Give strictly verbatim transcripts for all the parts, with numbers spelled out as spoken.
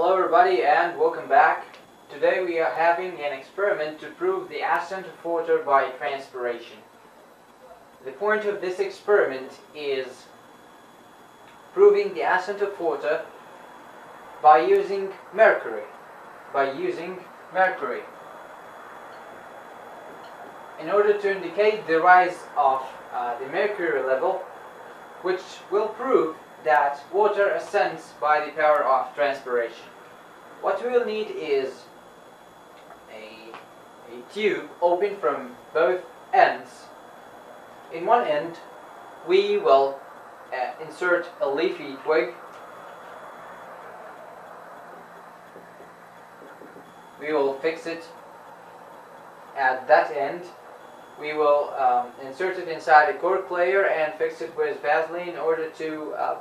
Hello everybody and welcome back. Today we are having an experiment to prove the ascent of water by transpiration. The point of this experiment is proving the ascent of water by using mercury. By using mercury. In order to indicate the rise of uh, the mercury level, which will prove that water ascends by the power of transpiration. What we will need is a, a tube open from both ends. In one end we will uh, insert a leafy twig. We will fix it at that end. We will um, insert it inside a cork layer and fix it with Vaseline in order to uh,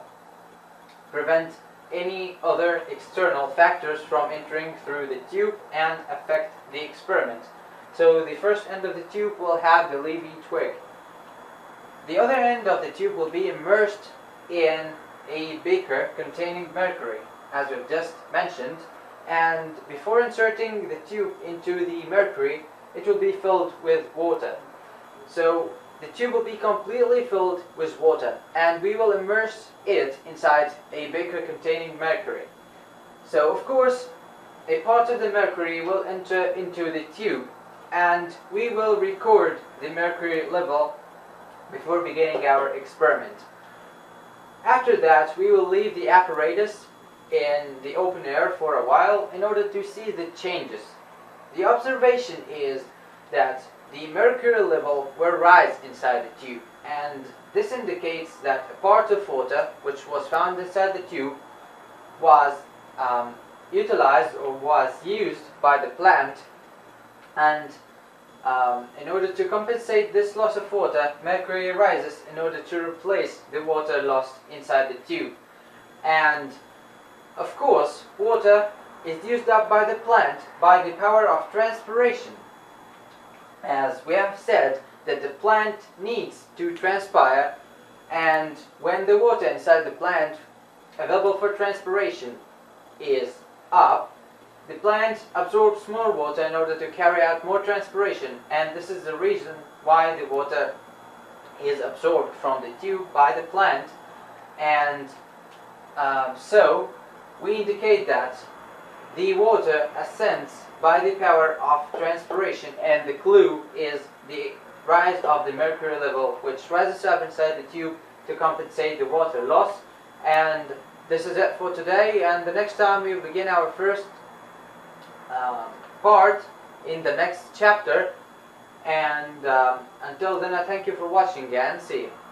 prevent any other external factors from entering through the tube and affect the experiment. So the first end of the tube will have the leafy twig. The other end of the tube will be immersed in a beaker containing mercury, as we've just mentioned, and before inserting the tube into the mercury, it will be filled with water. So the tube will be completely filled with water, and we will immerse it inside a beaker containing mercury. So of course a part of the mercury will enter into the tube, and we will record the mercury level before beginning our experiment. After that we will leave the apparatus in the open air for a while in order to see the changes. The observation is that the mercury level will rise inside the tube, and this indicates that a part of water which was found inside the tube was um, utilized or was used by the plant, and um, in order to compensate this loss of water, mercury rises in order to replace the water lost inside the tube. And of course water is used up by the plant by the power of transpiration. As we have said that the plant needs to transpire, and when the water inside the plant available for transpiration is up, the plant absorbs more water in order to carry out more transpiration, and this is the reason why the water is absorbed from the tube by the plant. And uh, so we indicate that the water ascends by the power of transpiration, and the clue is the rise of the mercury level, which rises up inside the tube to compensate the water loss. And this is it for today, and the next time we begin our first um, part in the next chapter. And um, until then, I thank you for watching and see you.